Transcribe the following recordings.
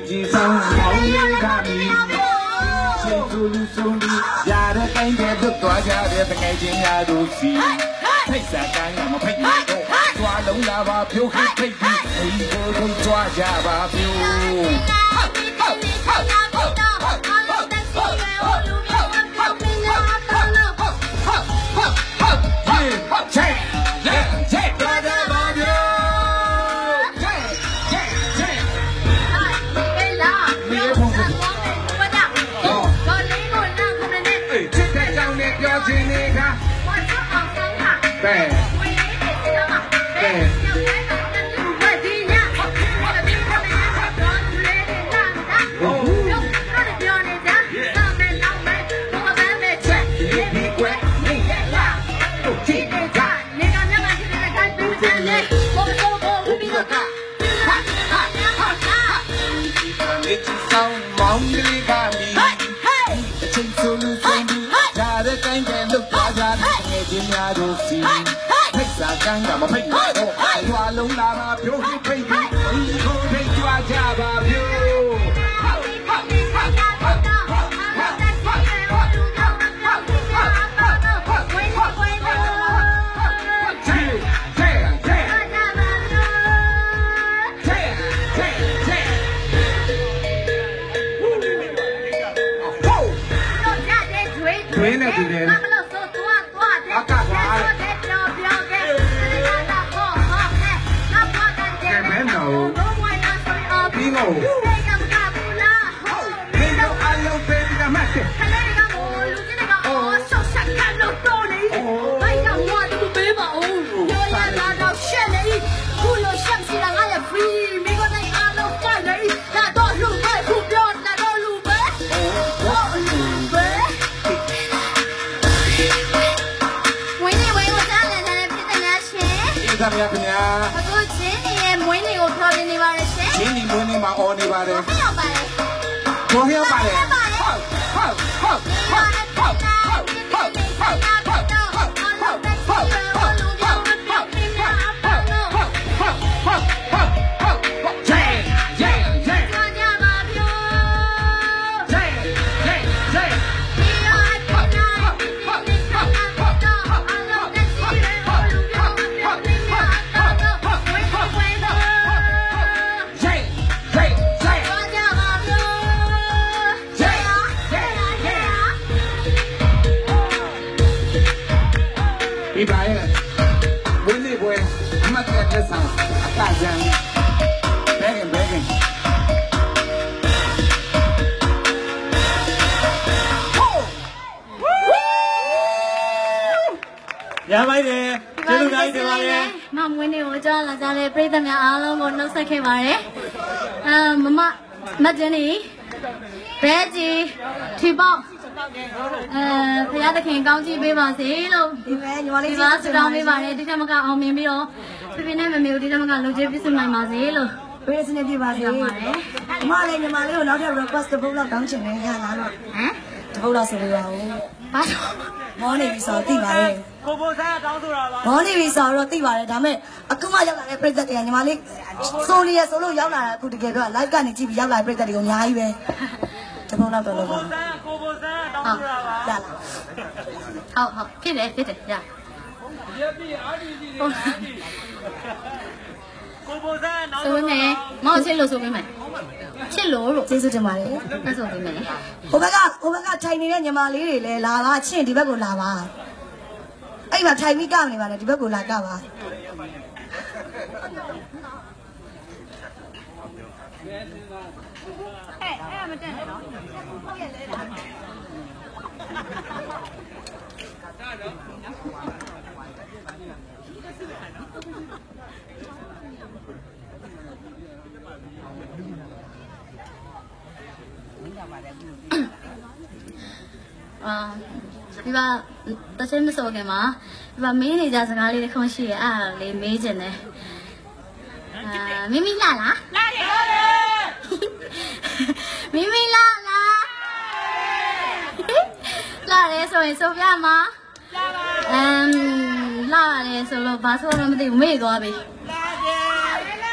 经上好人卡米，谁走路送你，压得干爹不多家的，他爱情压住心，太傻干那么配合，抓龙那把票很配合，一个空抓下把票。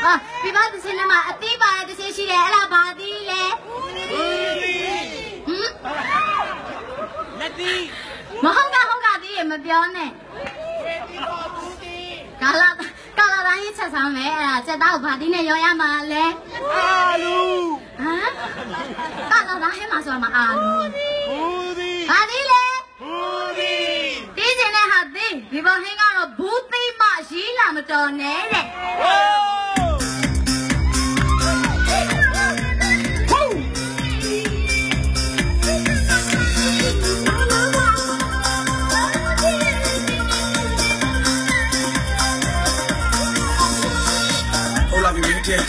啊，比巴这些人嘛，对吧？这些是嘞，拉巴的嘞。嗯。那的。我好噶的也没标呢。搞了，咱一吃上没啊？这大巴的呢，有呀嘛嘞？阿鲁。啊？搞了，咱还嘛说嘛阿鲁。不的。巴的嘞。不的。这些呢，好的，比巴还讲了不的嘛，是那么多呢嘞。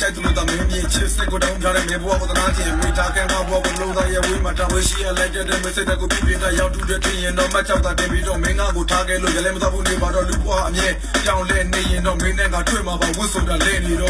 在走路到明天，去四股城墙的棉布我的拿铁，没啥干话我不露他也为马张为西，来这人没谁在过批评他，要住这真人到卖叫他这民众没拿过他给路，原来没到不离把这绿花面，要练内人到没那个吹嘛把我手着练你喽。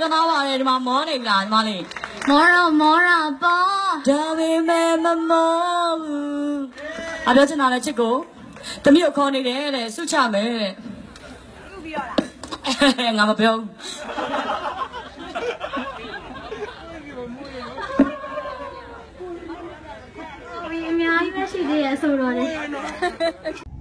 我也没有，我也没有。